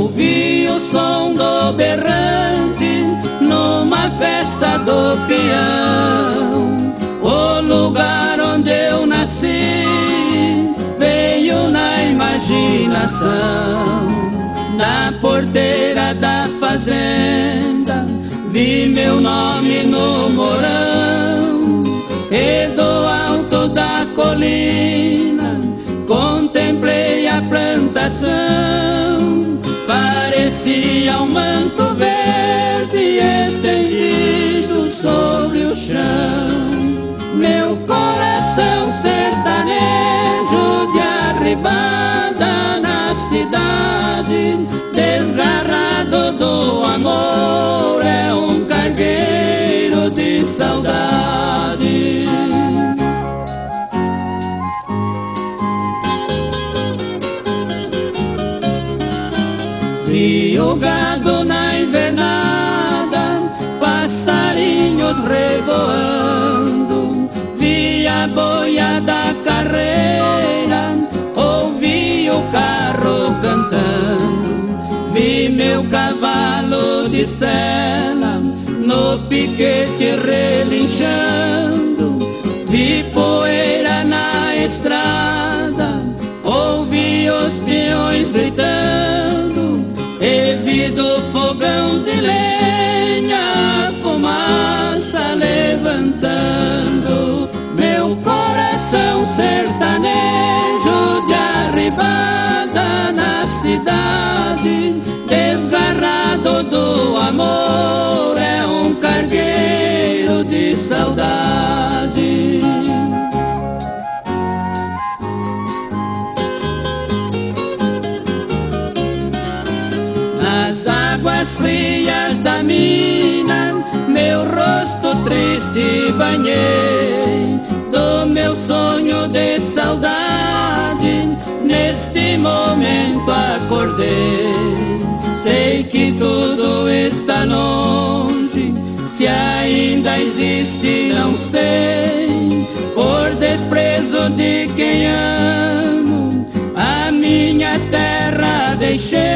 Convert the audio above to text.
Ouvi o som do berrante numa festa do peão. O lugar onde eu nasci veio na imaginação. Na porteira da fazenda vi meu nome no morão. E do alto da colina contemplei a plantação. Parecia um manto verde estendido sobre o chão. Meu coração sertanejo de arribada na cidade, desgarrado do amor, é um cargueiro de saudade. O gado na invernada, passarinhos revoando, vi a boia da carreira, ouvi o carro cantando, vi meu cavalo de sela no piquete relinchando, vi poeira na estrada, ouvi os peões gritando. Do fogão de lenha, fumaça levantando. Meu coração sertanejo de arribada na cidade, desgarrado do amor, é um cargueiro de saudade. Nas frias da mina, meu rosto triste banhei, do meu sonho de saudade, neste momento acordei. Sei que tudo está longe, se ainda existe não sei, por desprezo de quem amo, a minha terra deixei.